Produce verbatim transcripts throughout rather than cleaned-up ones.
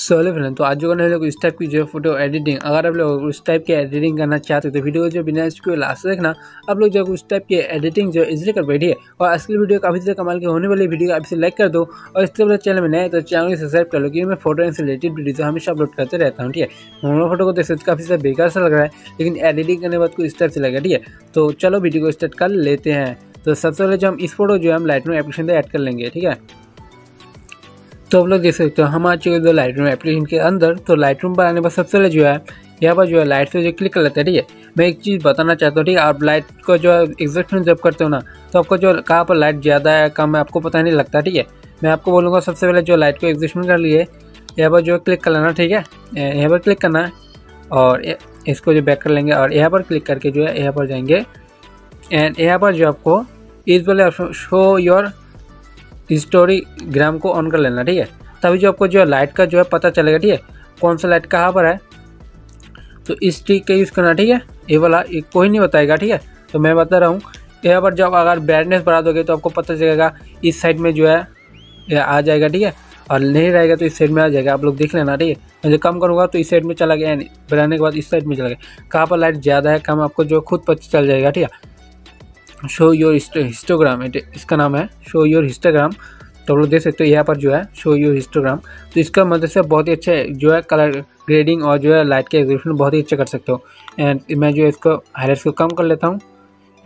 So hello friend, तो आज जो करने लोग इस टाइप की जो फोटो एडिटिंग, अगर आप लोग उस टाइप की एडिटिंग करना चाहते हो तो वीडियो जो बिना इसको लास्ट देखना। आप लोग जो उस टाइप की एडिटिंग जो इजिली कर बैठिए और आजकल वीडियो काफी ज्यादा कमाल के होने वाली वीडियो आप इसे लाइक कर दो और इस तरह चैनल में नए तो चैनल को सब्सक्राइब कर लो, क्योंकि मैं फोटो से रिलेटेड वीडियो तो हमेशा अपलोड करते रहता हूँ। ठीक है, नॉर्मल फोटो को देख सकते काफी ज्यादा बेकार सा लग रहा है, लेकिन एडिटिंग करने के बाद कुछ इस टाइप से लगा। ठीक है, तो चलो वीडियो को स्टार्ट कर लेते हैं। तो सबसे पहले जो हम इस फोटो जो हम लाइटरूम एप्लीकेशन से ऐड कर लेंगे। ठीक है, तो आप लोग देख सकते हो हम आ चुके हैं लाइटरूम एप्लीकेशन के अंदर। तो लाइटरूम पर आने पर सबसे पहले जो है यहाँ पर जो है लाइट से जो क्लिक कर लेते हैं। ठीक है, मैं एक चीज़ बताना चाहता हूँ। ठीक है, आप लाइट को जो है एग्जैक्टमेंट जब करते हो ना तो आपको जो कहाँ पर लाइट ज़्यादा है कम है आपको पता नहीं लगता। ठीक है, मैं आपको बोलूँगा सबसे पहले जो लाइट को एग्जैक्टमेंट कर लिए यहाँ पर जो क्लिक कर लेना। ठीक है, यहाँ पर क्लिक करना है और इसको जो बैक कर लेंगे और यहाँ पर क्लिक करके जो है यहाँ पर जाएंगे एंड यहाँ पर जो आपको इस वाले ऑप्शन शो योर हिस्टोरीग्राम को ऑन कर लेना। ठीक है, तभी जो आपको जो लाइट का जो है पता चलेगा। ठीक है, कौन सा लाइट कहाँ पर है, तो इस ट्रिक का यूज़ करना। ठीक है, ये वाला ये कोई नहीं बताएगा। ठीक है, तो मैं बता रहा हूँ। यहाँ पर जब अगर ब्राइटनेस बढ़ा दोगे तो आपको पता चलेगा इस साइड में जो है यह आ जाएगा। ठीक है, और नहीं रहेगा तो इस साइड में आ जाएगा, आप लोग देख लेना। ठीक है, मैं जो कम करूँगा तो इस साइड में चला गया, बढ़ाने के बाद इस साइड में चला गया। कहाँ पर लाइट ज़्यादा है कम आपको जो खुद पता चल जाएगा। ठीक है, शो योर हिस्टोग्राम इसका नाम है, शो योर हिस्टोग्राम। तो आप लोग देख सकते हो यहाँ पर जो है शो योर हिस्टोग्राम, तो इसका मदद से बहुत ही अच्छा जो है कलर ग्रेडिंग और जो है लाइट के एग्जीबिशन बहुत ही अच्छा कर सकते हो। एंड मैं जो इसको हाईलाइट्स को कम कर लेता हूँ।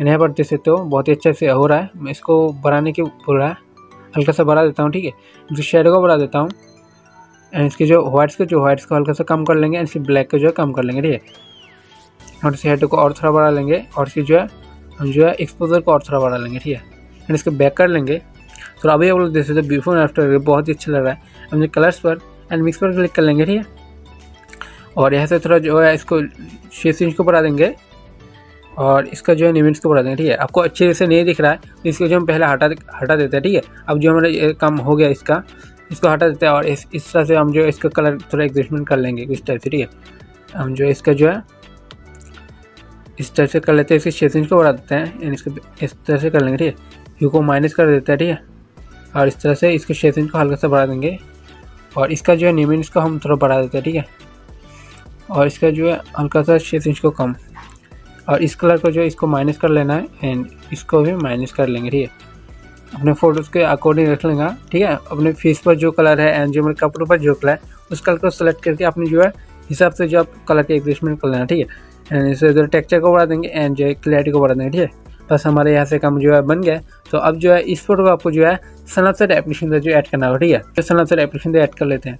यहाँ पर देख सकते हो बहुत ही अच्छे से हो रहा है। मैं इसको बढ़ाने के बोल रहा है, हल्का सा बढ़ा देता हूँ। ठीक है, इसके शेडो को बढ़ा देता हूँ एंड इसके जो व्हाइट्स के जो व्हाइट्स को हल्का सा कम कर लेंगे एंड इसके ब्लैक को जो है कम कर लेंगे। ठीक है, और इस शेडो को और थोड़ा बढ़ा लेंगे और इसकी जो है हम जो है एक्सपोजर को और थोड़ा बढ़ा लेंगे। ठीक है, एंड इसको बैक कर लेंगे। तो अभी आप लोग देख सकते हो बिफोर एंड आफ्टर बहुत ही अच्छा लग रहा है। हमने कलर्स पर एंड मिक्स पर क्लिक कर लेंगे। ठीक है, और यहाँ से थोड़ा जो है इसको शेप चेंज को बढ़ा देंगे और इसका जो है निमेंट्स को बढ़ा देंगे। ठीक है, आपको अच्छे से नहीं दिख रहा है तो इसको जो हम पहले हटा हटा देते हैं। ठीक है, अब जो हमारा काम हो गया इसका इसको हटा देते हैं और इस इस तरह से हम जो इसका कलर थोड़ा एडजस्टमेंट कर लेंगे इस टाइप से। ठीक है, हम जो इसका जो है इस तरह से कर लेते हैं, इसके शेडिंग को बढ़ा देते हैं एंड इसको इस तरह से कर लेंगे। ठीक है, यू को माइनस कर देते हैं। ठीक है, और इस तरह से इसके शेडिंग को हल्का सा बढ़ा देंगे और इसका जो है निमेंट्स को हम थोड़ा बढ़ा देते हैं। ठीक है, और इसका जो है हल्का सा शेडिंग को कम और इस कलर को जो है इसको माइनस कर लेना है एंड इसको भी माइनस कर लेंगे। ठीक है, अपने फोटोज़ के अकॉर्डिंग रख लेंगे। ठीक है, अपने फेस पर जो कलर है एंड जो मेरे कपड़ों पर जो कलर है उस कलर को सेलेक्ट करके अपने जो है हिसाब से जो आप कलर के एडजस्टमेंट कर लेना। ठीक है, एंड इसे उधर टेक्चर को बढ़ा देंगे एंड जो है क्लैरिटी को बढ़ा देंगे। ठीक है, बस हमारे यहाँ से काम जो है बन गया। तो अब जो है इस फोटो को आपको जो है स्नैपचैट एप्लीकेशन से जो ऐड करना होगा। ठीक है, तो स्नैपचैट एप्लीकेशन से ऐड कर लेते हैं।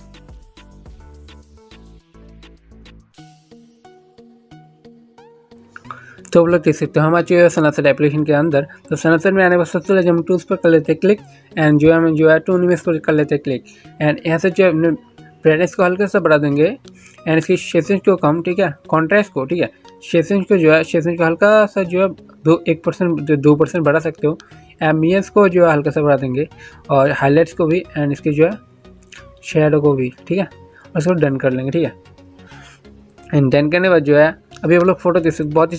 तो आप लोग देख सकते हो हम आ चुके हैं स्नैपचैट एप्लीकेशन के अंदर। तो स्नैपचैट में आने पर सबसे पहले हम टूल्स पर कर लेते हैं क्लिक एंड जो है हम जो है टू इमेज पर कर लेते हैं क्लिक एंड यहाँ से जो है ब्राइटनेस को हल्का सा बढ़ा देंगे एंड इसकी शेडिंग को कम। ठीक है, कॉन्ट्रास्ट को। ठीक है, शेडिंग को जो है शेडिंग को हल्का सा जो है दो एक परसेंट दो परसेंट बढ़ा सकते हो। एम्बियंस को जो है हल्का सा बढ़ा देंगे और हाईलाइट्स को भी एंड इसके जो है शेडो को भी। ठीक है, और इसको डन कर लेंगे। ठीक है, एंड डन करने के बाद जो है अभी आप लोग फोटो देख सकते बहुत ही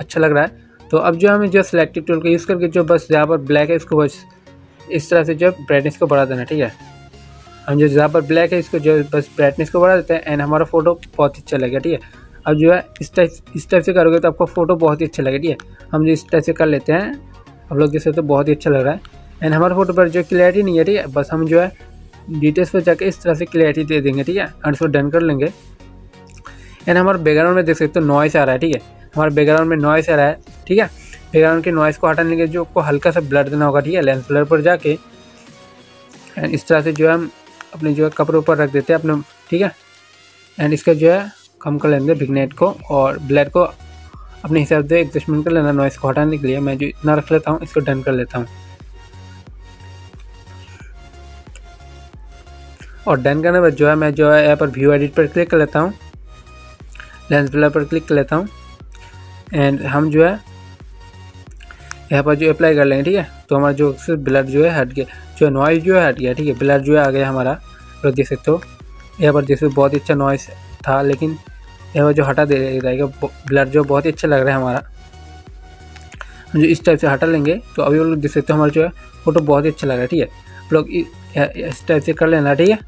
अच्छा लग रहा है। तो अब जो हमें जो सिलेक्टिव टूल का यूज़ करके जो बस यहाँ पर ब्लैक है इसको बस इस तरह से जो ब्राइटनेस को बढ़ा देना। ठीक है, हम जो जहाँ पर ब्लैक है इसको जो बस ब्राइटनेस को बढ़ा देते हैं एंड हमारा फोटो बहुत ही अच्छा लगेगा। ठीक है, अब जो है इस टाइप इस टाइप से करोगे तो आपका फोटो बहुत ही अच्छा लगे। ठीक है, हम जो इस टाइप से कर लेते हैं आप लोग जैसे तो बहुत ही अच्छा लग रहा है एंड हमारे फोटो पर जो क्लैरिटी नहीं है। ठीक है, बस हम जो है डिटेल्स पर जाके इस तरह से क्लैरिटी दे देंगे। ठीक है, और इसको डन कर लेंगे एंड हमारे बैकग्राउंड में देख सकते हो नॉइस आ रहा है। ठीक है, हमारे बैकग्राउंड में नॉइस आ रहा है। ठीक है, बैकग्राउंड के नॉइस को हटाने के लिए जो आपको हल्का सा ब्लर देना होगा। ठीक है, लेंस ब्लर पर जाके एंड इस तरह से जो है हम अपने जो है कपड़ों पर रख देते हैं अपने। ठीक है, एंड इसका जो है कम कर लेंगे विग्नेट को और ब्लैक को अपने हिसाब से एडजस्टमेंट कर लेना। नॉइस को हटाने के लिए मैं जो इतना रख लेता हूँ, इसको डन कर लेता हूँ और डन करने के बाद जो है मैं जो है यहाँ पर व्यू एडिट पर क्लिक कर लेता हूँ, लेंस ब्लर पर क्लिक कर लेता हूँ एंड हम जो है यहाँ पर जो अप्लाई कर लेंगे। ठीक है, तो हमारा जो ब्लर जो है हट गया, जो नॉइस जो है हट गया। ठीक है, ब्लर जो है आ गया हमारा, तो देख सकते हो यहाँ पर जैसे बहुत ही अच्छा नॉइस था, लेकिन यह जो हटा दे जाएगा ब्लर जो बहुत ही अच्छा लग रहा है हमारा, हम जो इस टाइप से हटा लेंगे। तो अभी लोग देख सकते हो हमारा जो है फोटो बहुत ही अच्छा लग रहा है। ठीक है, आप लोग इस टाइप से कर लेना। ठीक है,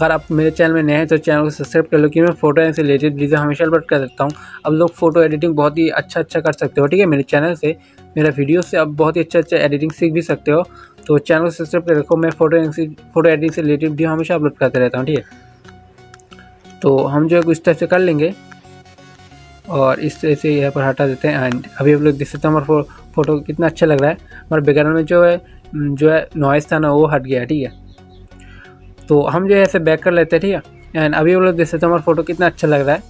अगर आप मेरे चैनल में नए हैं तो चैनल को सब्सक्राइब कर लो कि मैं फोटो से रिलेटेड वीडियो हमेशा अपलोड कर सकता हूँ। अब लोग फोटो एडिटिंग बहुत ही अच्छा अच्छा कर सकते हो, ठीक है, मेरे चैनल से, मेरा वीडियो से आप बहुत ही अच्छा अच्छा एडिटिंग सीख भी सकते हो। तो चैनल को सब्सक्राइब कर रखो, मैं फोटो से फोटो एडिटिंग से रिलेटेड वीडियो हमेशा अपलोड करते रहता हूँ, ठीक है। तो हम जो है इस टाइप से कर लेंगे और इस तरह से यहाँ पर हटा देते हैं। एंड अभी आप लोग देख सकते हैं हमारा फो, फोटो कितना अच्छा लग रहा है। हमारे बैकग्राउंड में जो है जो है नॉइस था ना, वो हट गया, ठीक है। तो हम जो है ऐसे बैक कर लेते हैं, ठीक है। एंड अभी आप लोग देख सकते हैं हमारा फोटो कितना अच्छा लग रहा है।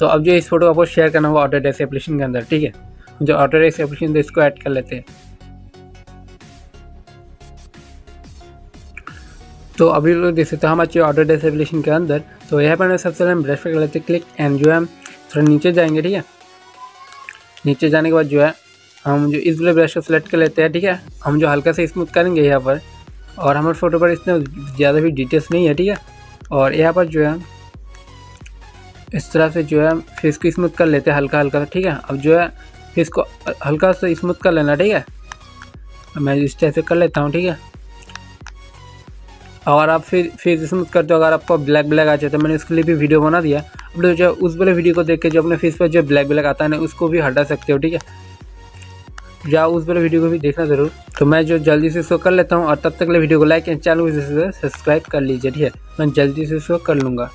तो अब जो इस फोटो को आपको शेयर करना होगा ऑटोडेस्क एप्लीकेशन के अंदर, ठीक है। जो ऑटोडेस्क एप्लीकेशन है इसको ऐड कर लेते हैं। तो अभी लोग देख सकते हैं हम अच्छे ऑटोडेस्क एप्लीकेशन के अंदर। तो यहाँ पर सबसे पहले हम ब्रश पे कर लेते हैं क्लिक एंड जो है हम थोड़ा नीचे जाएंगे, ठीक है। नीचे जाने के बाद जो है हम जो इस वाले ब्रश को सेलेक्ट कर लेते हैं, ठीक है। हम जो हल्का से स्मूथ करेंगे यहाँ पर, और हमारे फोटो पर इतना ज़्यादा भी डिटेल्स नहीं है, ठीक है। और यहाँ पर जो है इस तरह से जो है फेस को स्मूथ कर लेते हैं हल्का हल्का सा, ठीक है। अब जो है फेस को हल्का सा स्मूथ कर लेना, ठीक है। मैं इस तरह से कर लेता हूँ, ठीक है। और आप फिर फेस स्मूथ करते हो, अगर आपको ब्लैक ब्लैक आ जाता है, मैंने उसके लिए भी वीडियो बना दिया। आप लोग जो उस वाले वीडियो को देख के जो अपने फेस पर जो ब्लैक ब्लैक आता है ना, उसको भी हटा सकते हो, ठीक है। या उस वाले वीडियो को भी देखना ज़रूर। तो मैं जो जल्दी से इसको कर लेता हूँ, और तब तक के लिए वीडियो को लाइक एंड चैनल को सब्सक्राइब कर लीजिए, ठीक है। मैं जल्दी से इसको कर लूँगा।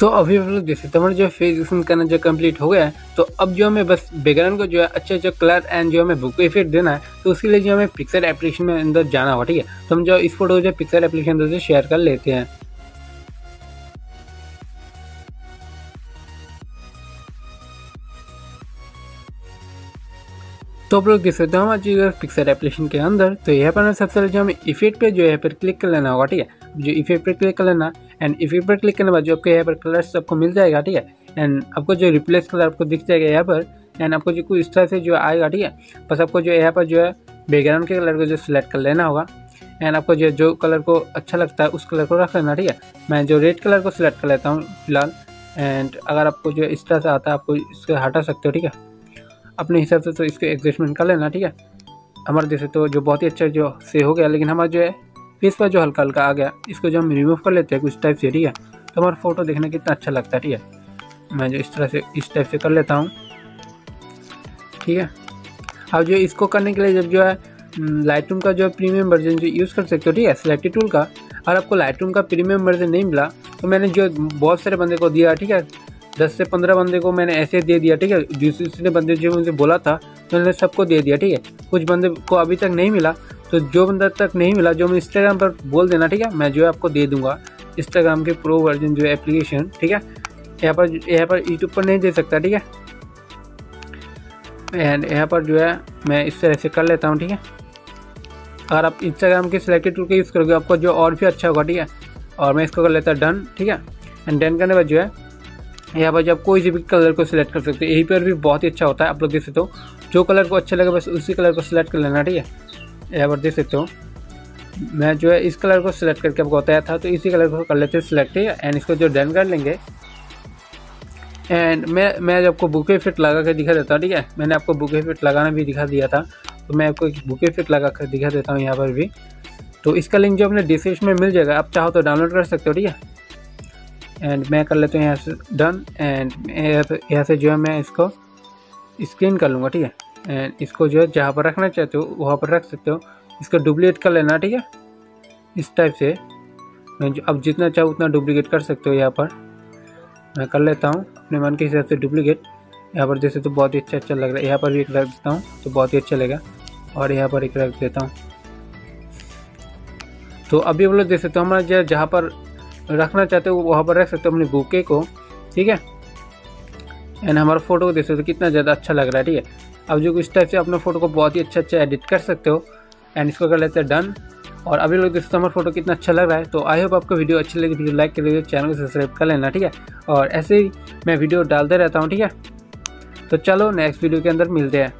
तो अभी हम लोग देख सकते हैं जो फेस स्मूथ करना जो कंप्लीट हो गया है। तो अब जो हमें बस बैकग्राउंड को जो है अच्छा अच्छा कलर एंड जो हमें बुक इफेक्ट देना है, तो उसके लिए जो हमें पिक्चर एप्लीकेशन में अंदर जाना होगा, ठीक है। तो हम जो इस फोटो को जो पिक्चर एप्लीकेशन अंदर से शेयर कर लेते हैं। तो आप लोग देख सकते हैं हमारे पिक्चर एप्लीकेशन के अंदर। तो यहाँ पर सबसे पहले जो हमें इफेक्ट पे जो है यहाँ पर क्लिक कर लेना होगा, ठीक है। जो इफेक्ट पर क्लिक कर लेना एंड इफेक्ट पर क्लिक करने बाद जो आपके यहाँ पर कलर्स आपको मिल जाएगा, ठीक है। एंड आपको जो रिप्लेस कलर आपको दिख जाएगा यहाँ पर, एंड आपको जो कुछ इस तरह से जो आएगा, ठीक है। बस आपको जो यहाँ पर जो है बैकग्राउंड के कलर को जो सिलेक्ट कर लेना होगा, एंड आपको जो जो कलर को अच्छा लगता है उस कलर को रख लेना, ठीक है। मैं जो रेड कलर को सिलेक्ट कर लेता हूँ फिलहाल। एंड अगर आपको जो इस तरह से आता है आपको इसको हटा सकते हो, ठीक है, अपने हिसाब से। तो इसको एडजस्टमेंट कर लेना, ठीक है। हमारे जैसे तो जो बहुत ही अच्छा जो से हो गया, लेकिन हमारा जो है फेस पर जो हल्का हल्का आ गया, इसको जो हम रिमूव कर लेते हैं कुछ टाइप से, ठीक है। तो हमारा फोटो देखने कितना अच्छा लगता है, ठीक है। मैं जो इस तरह से इस टाइप से कर लेता हूँ, ठीक है। अब जो इसको करने के लिए जब जो है लाइटरूम का जो प्रीमियम वर्जन जो यूज़ कर सकते हो, ठीक है, सिलेक्टेड टूल का। और आपको लाइटरूम का प्रीमियम वर्जन नहीं मिला तो मैंने जो बहुत सारे बंदे को दिया, ठीक है, दस से पंद्रह बंदे को मैंने ऐसे दे दिया, ठीक है। दूसरे बंदे जो मुझे बोला था मैंने सबको दे दिया, ठीक है। कुछ बंदे को अभी तक नहीं मिला, तो जो बंदा तक नहीं मिला जो मुझे इंस्टाग्राम पर बोल देना, ठीक है। मैं जो है आपको दे दूंगा इंस्टाग्राम के प्रो वर्जन जो एप्लीकेशन, ठीक है। यहाँ पर यहाँ पर यूट्यूब पर नहीं दे सकता, ठीक है। एंड यहाँ पर जो है मैं इस तरह से कर लेता हूँ, ठीक है। अगर आप इंस्टाग्राम के सिलेक्टेड टूल का यूज़ करोगे आपको जो और भी अच्छा होगा, ठीक है। और मैं इसको कर लेता डन, ठीक है। एंड डन करने बाद जो है यहाँ पर आप कोई भी कलर को सिलेक्ट कर सकते हो, यही पर भी बहुत ही अच्छा होता है। आप लोग देख सकते हो जो कलर को अच्छा लगे बस उसी कलर को सिलेक्ट कर लेना, ठीक है। यहाँ पर देख सकते हो मैं जो है इस कलर को सिलेक्ट करके आपको बताया था, तो इसी कलर को कर लेते हैं सिलेक्ट, ठीक है। एंड इसको जो डन कर लेंगे, एंड मैं मैं आपको बुके फिट लगा कर दिखा देता हूँ, ठीक है। मैंने आपको बुके फिट लगाना भी दिखा दिया था, तो मैं आपको बुके फिट लगा कर दिखा देता हूँ यहाँ पर भी। तो इसका लिंक जो अपने डिस्क्रिप्शन में मिल जाएगा, आप चाहो तो डाउनलोड कर सकते हो, ठीक है। एंड मैं कर लेता हूँ यहाँ से डन, एंड यहाँ से जो है मैं इसको स्क्रीन कर लूँगा, ठीक है। एंड इसको जो है जहाँ पर रखना चाहते हो वहाँ पर रख सकते हो, इसको डुप्लीकेट कर लेना, ठीक है, इस टाइप से। मैं जो अब जितना चाहो उतना डुप्लीकेट कर सकते हो, यहाँ पर मैं कर लेता हूँ अपने मन के हिसाब से डुप्लीकेट। यहाँ पर जैसे तो बहुत ही अच्छा अच्छा लग रहा है, यहाँ पर भी एक रख देता हूँ तो बहुत ही अच्छा लगेगा, और यहाँ पर एक रख देता हूँ। तो अभी हम लोग देख सकते हो हमारा जो जहाँ पर रखना चाहते हो वहाँ पर रख सकते हो अपने बुके को, ठीक है। एंड हमारा फोटो को देख सकते हो कितना ज़्यादा अच्छा लग रहा है, ठीक है। अब जो इस टाइप से अपने फोटो को बहुत ही अच्छा अच्छा एडिट कर सकते हो। एंड इसको कर लेते हैं डन, और अभी लोग देख सकते हो हमारा फोटो कितना अच्छा लग रहा है। तो आई होप आपको वीडियो अच्छी लगी, वीडियो लाइक कर दीजिए, चैनल को सब्सक्राइब कर लेना, ठीक है। और ऐसे ही मैं वीडियो डालते रहता हूँ, ठीक है। तो चलो नेक्स्ट वीडियो के अंदर मिलते हैं।